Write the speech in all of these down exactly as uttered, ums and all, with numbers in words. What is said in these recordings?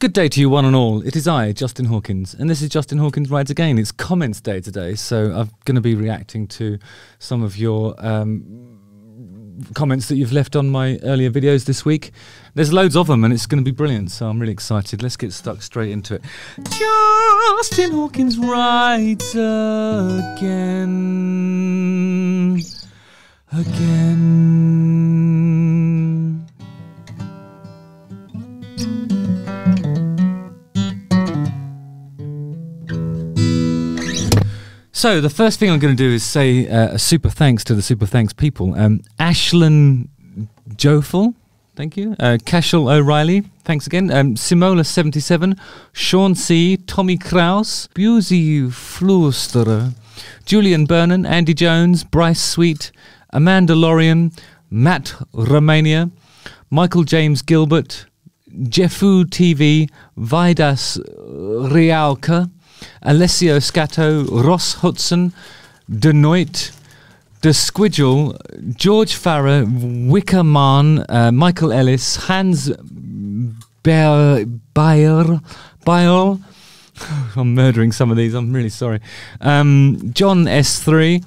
Good day to you one and all. It is I, Justin Hawkins, and this is Justin Hawkins Rides Again. It's comments day today, so I'm going to be reacting to some of your um, comments that you've left on my earlier videos this week. There's loads of them and it's going to be brilliant, so I'm really excited. Let's get stuck straight into it. Justin Hawkins Rides Again. Again. So the first thing I'm going to do is say uh, a super thanks to the super thanks people. Um, Ashlyn Jofel, thank you. Uh, Cashel O'Reilly, thanks again. Um, Simola seventy-seven, Sean C, Tommy Kraus, Busey Flusterer, Julian Bernan, Andy Jones, Bryce Sweet, Amanda Lorian, Matt Romania, Michael James Gilbert, Jeffu T V, Vidas Rialka, Alessio Scatto, Ross Hudson, Denoit, De Squidgel, George Farrer, Wickerman, uh, Michael Ellis, Hans Bayer, Bayer, Bayer. I'm murdering some of these, I'm really sorry. Um, John S three,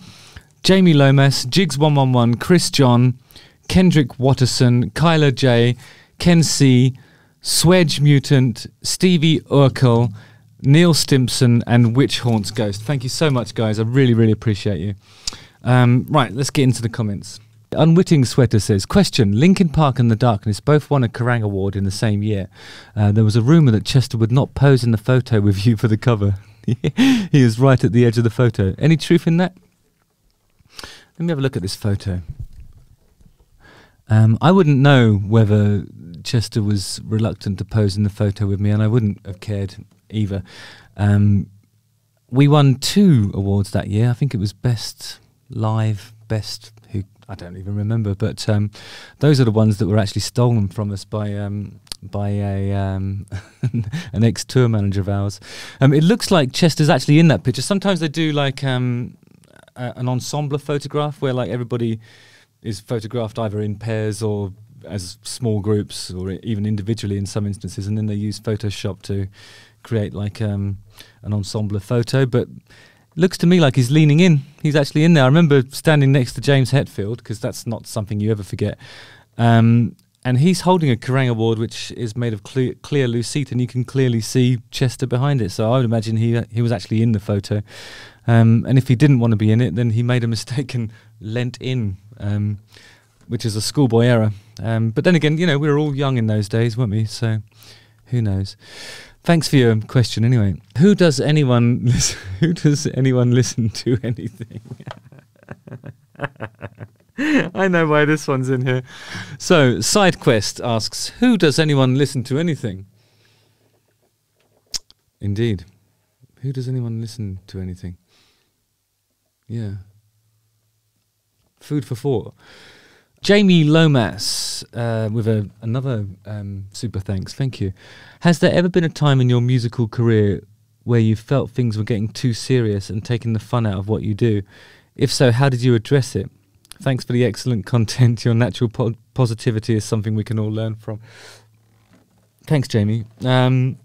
Jamie Lomas, Jigs one one one, Chris John, Kendrick Watterson, Kyler J, Ken C, Swedge Mutant, Stevie Urkel, Neil Stimpson, and Witch Haunts Ghost. Thank you so much, guys. I really, really appreciate you. Um, right, let's get into the comments. Unwitting Sweater says, question, Linkin Park and The Darkness both won a Kerrang! Award in the same year. Uh, there was a rumour that Chester would not pose in the photo with you for the cover. He is right at the edge of the photo. Any truth in that? Let me have a look at this photo. Um, I wouldn't know whether Chester was reluctant to pose in the photo with me, and I wouldn't have cared either. Um, we won two awards that year. I think it was Best Live, Best Who, I don't even remember, but um, those are the ones that were actually stolen from us by um, by a um, an ex-tour manager of ours. Um, it looks like Chester's actually in that picture. Sometimes they do like um, a, an ensemble photograph where like everybody is photographed either in pairs or as small groups or even individually in some instances, and then they use Photoshop to create like um, an ensemble photo. But it looks to me like he's leaning in. He's actually in there. I remember standing next to James Hetfield, because that's not something you ever forget. Um, and he's holding a Kerrang! Award, which is made of clear, clear lucite, and you can clearly see Chester behind it. So I would imagine he uh, he was actually in the photo. Um, and if he didn't want to be in it, then he made a mistake and leant in, um, which is a schoolboy error. Um, but then again, you know, we were all young in those days, weren't we? So who knows? Thanks for your question anyway. Who does anyone listen, who does anyone listen to anything? I know why this one's in here. So, SideQuest asks, who does anyone listen to anything? Indeed. Who does anyone listen to anything? Yeah. Food for thought. Jamie Lomas uh, with a, another um, super thanks. Thank you. Has there ever been a time in your musical career where you felt things were getting too serious and taking the fun out of what you do? If so, how did you address it? Thanks for the excellent content. Your natural po positivity is something we can all learn from. Thanks, Jamie. Um,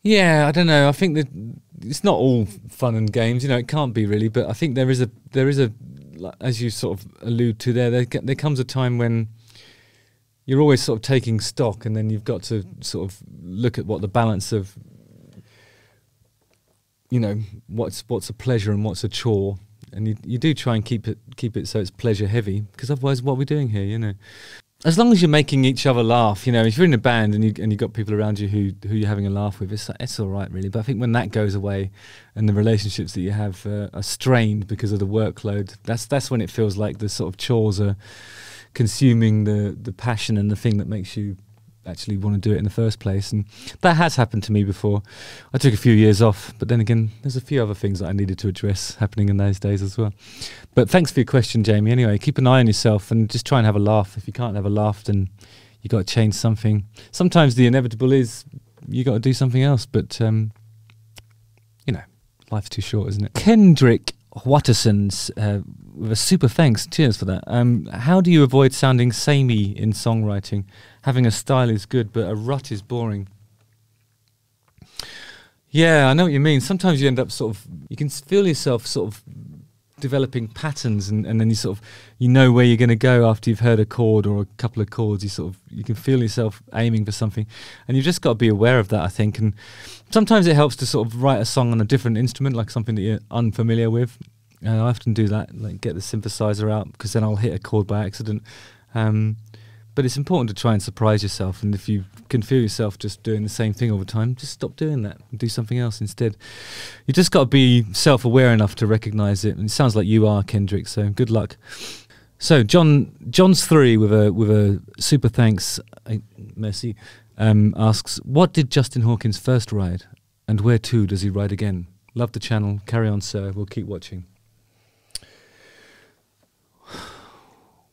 yeah, I don't know. I think that it's not all fun and games, you know. It can't be really, but I think there is a there is a, as you sort of allude to there, there, there comes a time when you're always sort of taking stock, and then you've got to sort of look at what the balance of, you know, what's what's a pleasure and what's a chore, and you you do try and keep it keep it so it's pleasure heavy, because otherwise, what are we doing here, you know? As long as you're making each other laugh, you know, if you're in a band and, you, and you've got people around you who, who you're having a laugh with, it's, it's all right, really. But I think when that goes away and the relationships that you have uh, are strained because of the workload, that's that's when it feels like the sort of chores are consuming the, the passion and the thing that makes you actually want to do it in the first place. And that has happened to me before. I took a few years off, but then again, there's a few other things that I needed to address happening in those days as well. But thanks for your question, Jamie. Anyway, keep an eye on yourself and just try and have a laugh. If you can't have a laugh, then you got to change something. Sometimes the inevitable is you got to do something else, but um, you know, life's too short, isn't it? Kendrick Watterson's uh, with a super thanks. Cheers for that. Um, how do you avoid sounding samey in songwriting? Having a style is good, but a rut is boring. Yeah, I know what you mean. Sometimes you end up sort of, you can feel yourself sort of developing patterns, and, and then you sort of, you know where you're going to go after you've heard a chord or a couple of chords. You sort of, you can feel yourself aiming for something, and you've just got to be aware of that, I think. And sometimes it helps to sort of write a song on a different instrument, like something that you're unfamiliar with. Uh, I often do that, like get the synthesizer out, because then I'll hit a chord by accident. Um, but it's important to try and surprise yourself, and if you can feel yourself just doing the same thing all the time, just stop doing that and do something else instead. You just got to be self-aware enough to recognise it, and it sounds like you are, Kendrick, so good luck. So John, John's three with a, with a super thanks, uh, merci, um, asks, what did Justin Hawkins first ride, and where to does he ride again? Love the channel, carry on sir, we'll keep watching.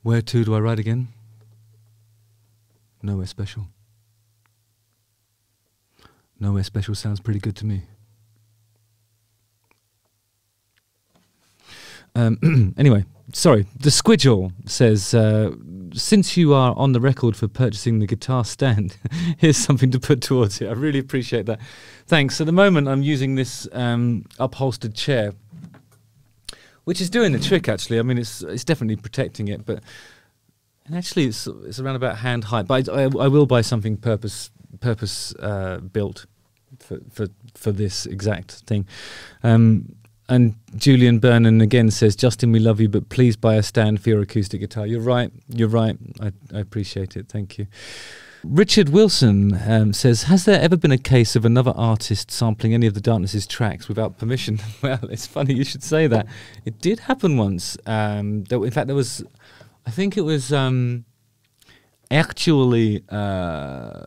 Where to do I ride again? Nowhere special. Nowhere special sounds pretty good to me. Um, anyway, sorry. The Squidgel says, uh, since you are on the record for purchasing the guitar stand, here's something to put towards it. I really appreciate that. Thanks. At the moment, I'm using this um, upholstered chair, which is doing the trick, actually. I mean, it's it's definitely protecting it, but and actually it's it's around about hand height. But I, I, I will buy something purpose purpose uh, built for for for this exact thing. Um, and Julian Bernan again says, Justin, we love you, but please buy a stand for your acoustic guitar. You're right. You're right. I, I appreciate it. Thank you. Richard Wilson um, says, has there ever been a case of another artist sampling any of The Darkness's tracks without permission? Well, it's funny you should say that. It did happen once. Um, there, in fact, there was, I think it was um, actually, uh,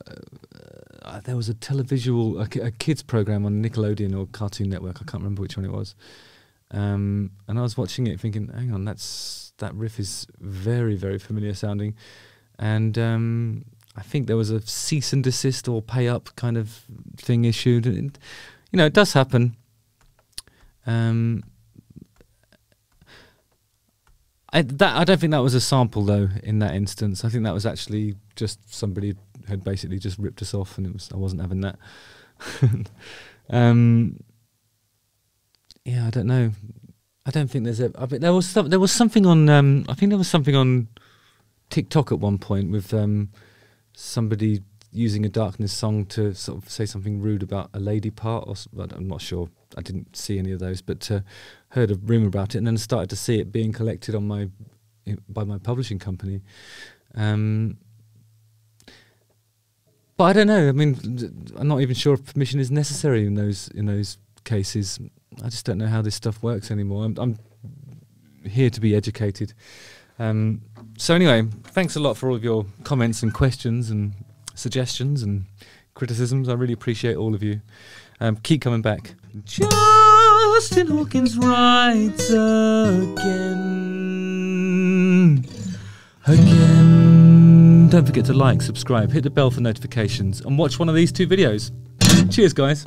uh, there was a televisual, a, a kids program on Nickelodeon or Cartoon Network. I can't remember which one it was. Um, and I was watching it thinking, hang on, that's, that riff is very, very familiar sounding. And Um, I think there was a cease and desist or pay up kind of thing issued. It, you know, it does happen. Um, I, that, I don't think that was a sample, though, in that instance. I think that was actually just somebody had basically just ripped us off, and it was, I wasn't having that. um, yeah, I don't know. I don't think there's a... I mean, there was some, there was something on... Um, I think there was something on TikTok at one point with Um, somebody using a Darkness song to sort of say something rude about a lady part, or I'm not sure. I didn't see any of those, but uh, heard a rumor about it, and then started to see it being collected on my by my publishing company. Um, but I don't know. I mean, I'm not even sure if permission is necessary in those in those cases. I just don't know how this stuff works anymore. I'm, I'm here to be educated. Um, so anyway, thanks a lot for all of your comments and questions and suggestions and criticisms. I really appreciate all of you. Um, keep coming back. Justin Hawkins rides again. Again. Don't forget to like, subscribe, hit the bell for notifications, and watch one of these two videos. Cheers, guys.